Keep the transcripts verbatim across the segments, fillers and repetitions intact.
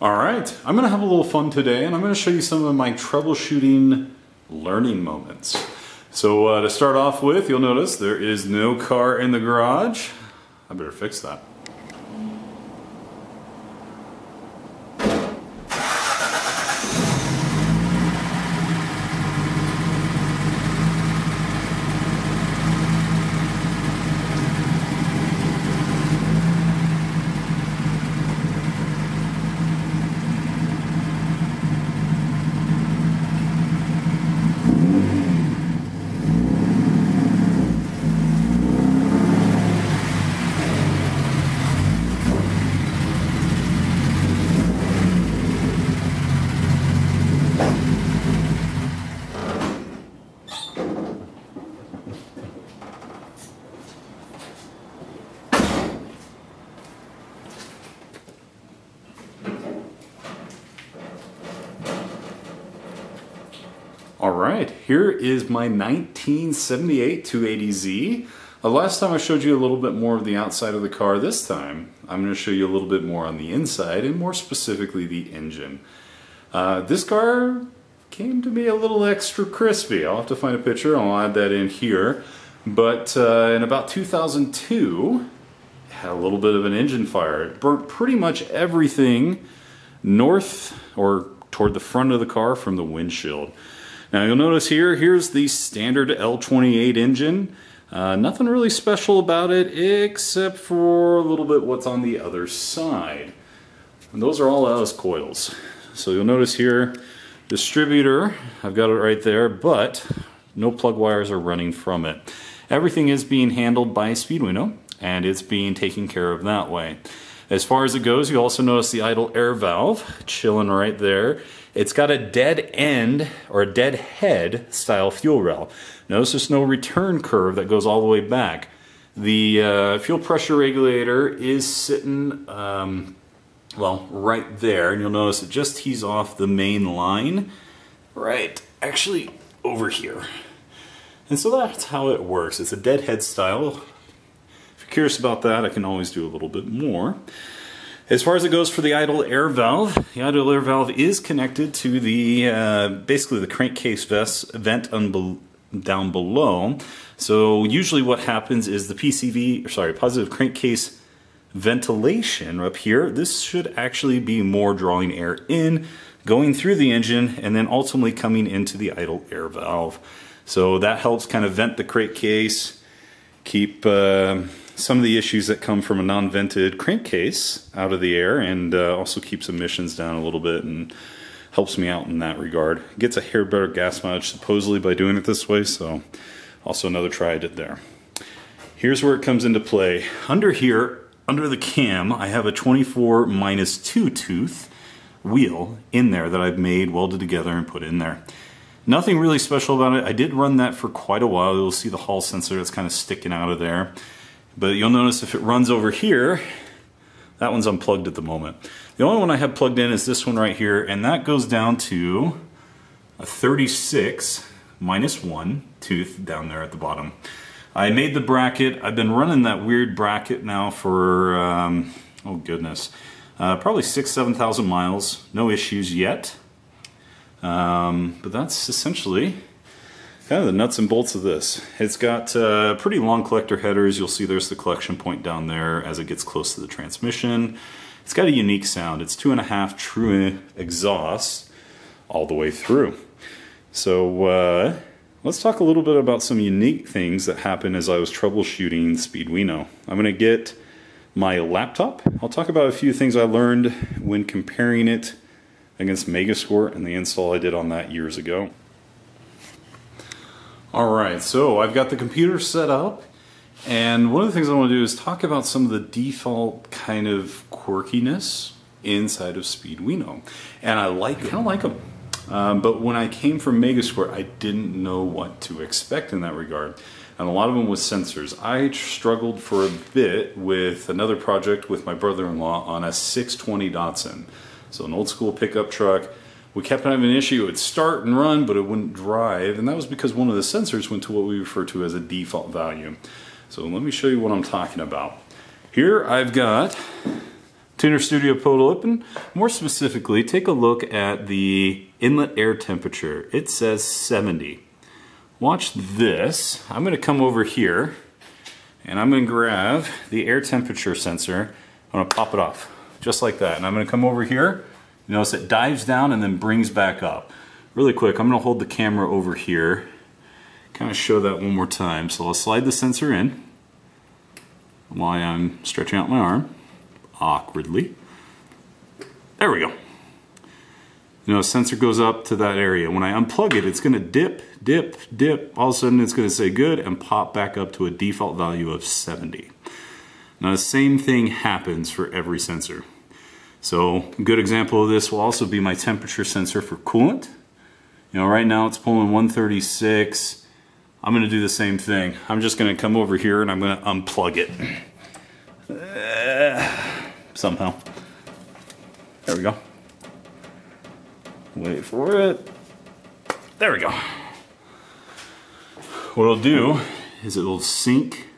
All right, I'm gonna have a little fun today and I'm gonna show you some of my troubleshooting learning moments. So uh, to start off with, you'll notice there is no car in the garage. I better fix that. All right, here is my nineteen seventy-eight two eighty Z. The last time I showed you a little bit more of the outside of the car. This time I'm going to show you a little bit more on the inside, and more specifically the engine. Uh, this car came to me a little extra crispy. I'll have to find a picture and I'll add that in here. But uh, in about two thousand two, it had a little bit of an engine fire. It burnt pretty much everything north or toward the front of the car from the windshield. Now you'll notice here, here's the standard L twenty-eight engine. Uh, nothing really special about it except for a little bit what's on the other side. And those are all L S coils. So you'll notice here, distributor, I've got it right there, but no plug wires are running from it. Everything is being handled by Speeduino, and it's being taken care of that way. As far as it goes, you also notice the idle air valve chilling right there. It's got a dead end or a dead head style fuel rail. Notice there's no return curve that goes all the way back. The uh, fuel pressure regulator is sitting, um, well, right there. And you'll notice it just tees off the main line, right, actually over here. And so that's how it works. It's a dead head style. Curious about that, I can always do a little bit more. As far as it goes for the idle air valve, the idle air valve is connected to the uh, basically the crankcase vest, vent down below. So usually what happens is the P C V, or sorry, positive crankcase ventilation up here, this should actually be more drawing air in, going through the engine, and then ultimately coming into the idle air valve. So that helps kind of vent the crankcase, keep uh, some of the issues that come from a non-vented crankcase out of the air, and uh, also keeps emissions down a little bit and helps me out in that regard. Gets a hair better gas mileage supposedly by doing it this way, so also another try I did there. Here's where it comes into play. Under here, under the cam, I have a twenty-four minus two tooth wheel in there that I've made, welded together, and put in there. Nothing really special about it. I did run that for quite a while. You'll see the hall sensor that's kind of sticking out of there. But you'll notice if it runs over here, that one's unplugged at the moment. The only one I have plugged in is this one right here, and that goes down to a thirty-six minus one tooth down there at the bottom. I made the bracket. I've been running that weird bracket now for, um, oh goodness, uh, probably six, seven thousand miles. No issues yet. Um, but that's essentially kind of the nuts and bolts of this. It's got uh, pretty long collector headers. You'll see there's the collection point down there as it gets close to the transmission. It's got a unique sound. It's two and a half true exhaust all the way through. So uh, let's talk a little bit about some unique things that happened as I was troubleshooting Speeduino. I'm going to get my laptop. I'll talk about a few things I learned when comparing it against Megasquirt and the install I did on that years ago. Alright, so I've got the computer set up, and one of the things I want to do is talk about some of the default kind of quirkiness inside of Speeduino. And I like, kind of like them. Um, but when I came from Megasquirt, I didn't know what to expect in that regard. And a lot of them was sensors. I struggled for a bit with another project with my brother-in-law on a six twenty Datsun. So an old school pickup truck. We kept having an issue. It would start and run, but it wouldn't drive, and that was because one of the sensors went to what we refer to as a default value. So let me show you what I'm talking about. Here I've got Tuner Studio portal open. More specifically, take a look at the inlet air temperature. It says seventy. Watch this. I'm going to come over here and I'm going to grab the air temperature sensor. I'm going to pop it off just like that. And I'm going to come over here. You notice it dives down and then brings back up. Really quick, I'm going to hold the camera over here. Kind of show that one more time. So I'll slide the sensor in while I'm stretching out my arm. Awkwardly. There we go. You know, sensor goes up to that area. When I unplug it, it's going to dip, dip, dip. All of a sudden, it's going to say good and pop back up to a default value of seventy. Now, the same thing happens for every sensor. So, a good example of this will also be my temperature sensor for coolant. You know, right now it's pulling one thirty-six. I'm going to do the same thing. I'm just going to come over here and I'm going to unplug it. Uh, somehow. There we go. Wait for it. There we go. What it'll do is it'll sink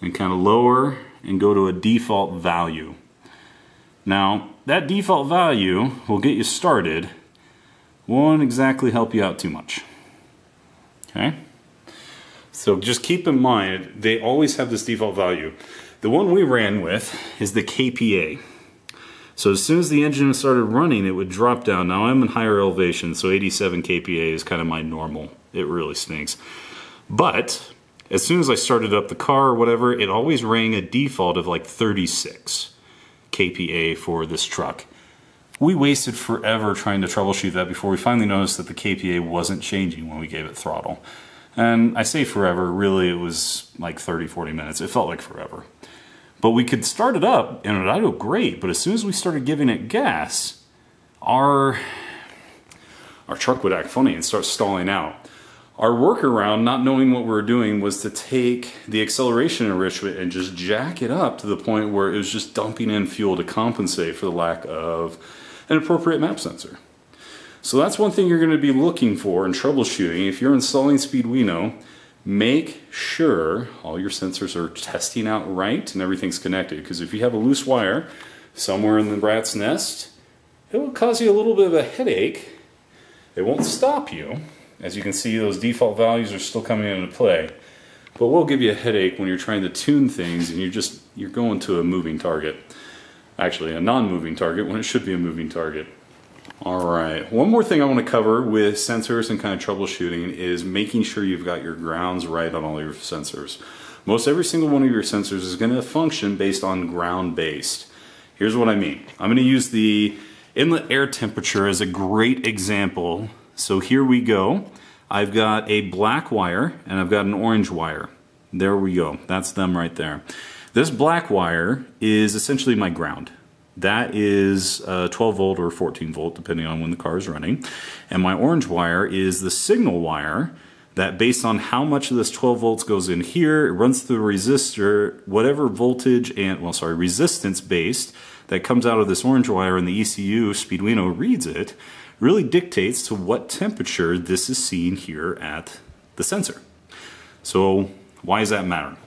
and kind of lower and go to a default value. Now, that default value will get you started, won't exactly help you out too much. Okay? So just keep in mind, they always have this default value. The one we ran with is the K P A. So as soon as the engine started running, it would drop down. Now I'm in higher elevation, so eighty-seven K P A is kind of my normal. It really stinks. But as soon as I started up the car or whatever, it always rang a default of like thirty-six. K P A for this truck. We wasted forever trying to troubleshoot that before we finally noticed that the K P A wasn't changing when we gave it throttle. And I say forever, really it was like thirty, forty minutes. It felt like forever. But we could start it up and it would go great, but as soon as we started giving it gas, our, our truck would act funny and start stalling out. Our workaround, not knowing what we were doing, was to take the acceleration enrichment and just jack it up to the point where it was just dumping in fuel to compensate for the lack of an appropriate map sensor. So that's one thing you're going to be looking for in troubleshooting. If you're installing Speeduino, make sure all your sensors are testing out right and everything's connected. Because if you have a loose wire somewhere in the rat's nest, it will cause you a little bit of a headache. It won't stop you. As you can see, those default values are still coming into play, but will give you a headache when you're trying to tune things and you're just you're going to a moving target. Actually, a non-moving target when it should be a moving target. All right, one more thing I want to cover with sensors and kind of troubleshooting is making sure you've got your grounds right on all your sensors. Most every single one of your sensors is going to function based on ground-based. Here's what I mean. I'm going to use the inlet air temperature as a great example. So here we go. I've got a black wire and I've got an orange wire. There we go. That's them right there. This black wire is essentially my ground. That is uh, twelve volt or fourteen volt depending on when the car is running. And my orange wire is the signal wire that based on how much of this twelve volts goes in here, it runs through the resistor, whatever voltage and, well sorry, resistance based that comes out of this orange wire and the E C U, Speeduino reads it, really dictates to what temperature this is seen here at the sensor. So why does that matter?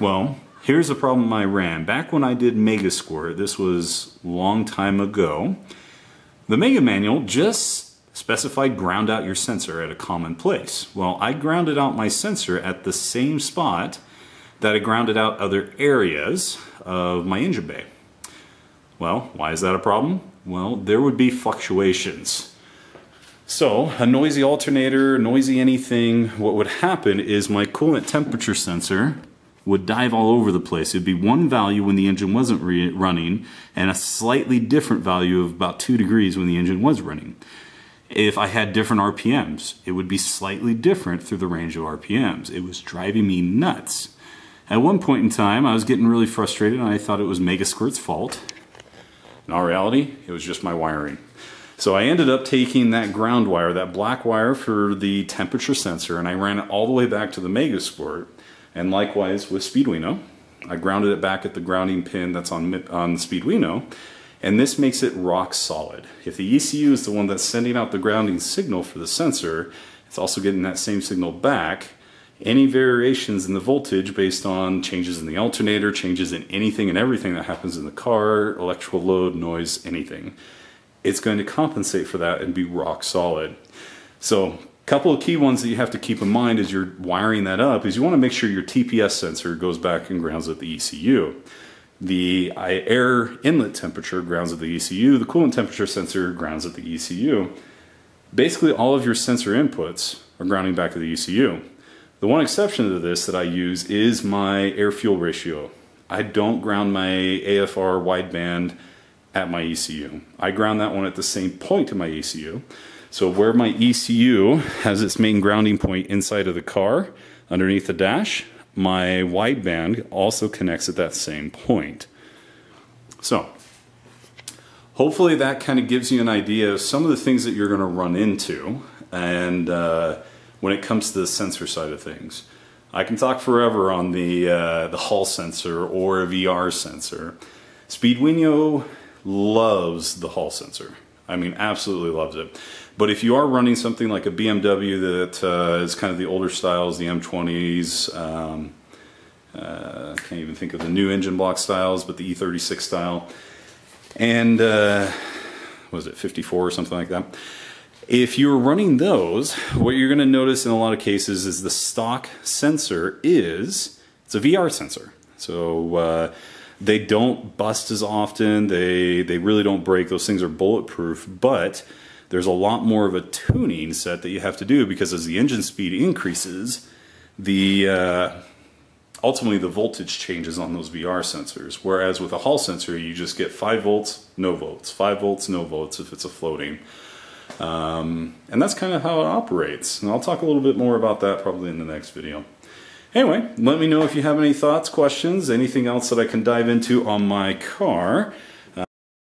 Well, here's a problem I ran. Back when I did Megasquirt, this was a long time ago, the Mega Manual just specified ground out your sensor at a common place. Well, I grounded out my sensor at the same spot that I grounded out other areas of my engine bay. Well, why is that a problem? Well, there would be fluctuations. So, a noisy alternator, noisy anything, what would happen is my coolant temperature sensor would dive all over the place. It'd be one value when the engine wasn't re running and a slightly different value of about two degrees when the engine was running. If I had different R P Ms, it would be slightly different through the range of R P Ms. It was driving me nuts. At one point in time, I was getting really frustrated and I thought it was Megasquirt's fault. In all reality, it was just my wiring. So I ended up taking that ground wire, that black wire for the temperature sensor, and I ran it all the way back to the Megasquirt. And likewise with Speeduino, I grounded it back at the grounding pin that's on, on Speeduino, and this makes it rock solid. If the E C U is the one that's sending out the grounding signal for the sensor, it's also getting that same signal back. any variations in the voltage based on changes in the alternator, changes in anything and everything that happens in the car, electrical load, noise, anything. It's going to compensate for that and be rock solid. So a couple of key ones that you have to keep in mind as you're wiring that up is you want to make sure your T P S sensor goes back and grounds at the E C U. The air inlet temperature grounds at the E C U, the coolant temperature sensor grounds at the E C U. Basically all of your sensor inputs are grounding back to the E C U. The one exception to this that I use is my air-fuel ratio. I don't ground my A F R wideband at my E C U. I ground that one at the same point to my E C U. So where my E C U has its main grounding point inside of the car, underneath the dash, my wideband also connects at that same point. So hopefully that kind of gives you an idea of some of the things that you're going to run into, and uh, when it comes to the sensor side of things. I can talk forever on the, uh, the Hall sensor or a V R sensor. Speeduino loves the Hall sensor. I mean, absolutely loves it. But if you are running something like a B M W that uh, is kind of the older styles, the M twenties, um, uh, can't even think of the new engine block styles, but the E thirty-six style, and uh, what was it, fifty-four or something like that. If you're running those, what you're going to notice in a lot of cases is the stock sensor is, it's a V R sensor. So uh, they don't bust as often, they, they really don't break, those things are bulletproof, but there's a lot more of a tuning set that you have to do, because as the engine speed increases, the uh, ultimately the voltage changes on those V R sensors. Whereas with a Hall sensor, you just get five volts, no volts, five volts, no volts if it's a floating. Um, and that's kind of how it operates, and I'll talk a little bit more about that probably in the next video. Anyway, let me know if you have any thoughts, questions, anything else that I can dive into on my car.